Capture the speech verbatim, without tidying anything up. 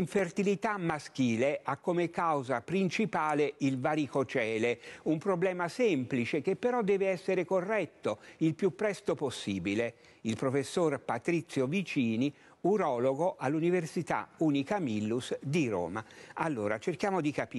Infertilità maschile ha come causa principale il varicocele, un problema semplice che però deve essere corretto il più presto possibile. Il professor Patrizio Vicini, urologo all'Università UniCamillus di Roma. Allora, cerchiamo di capire.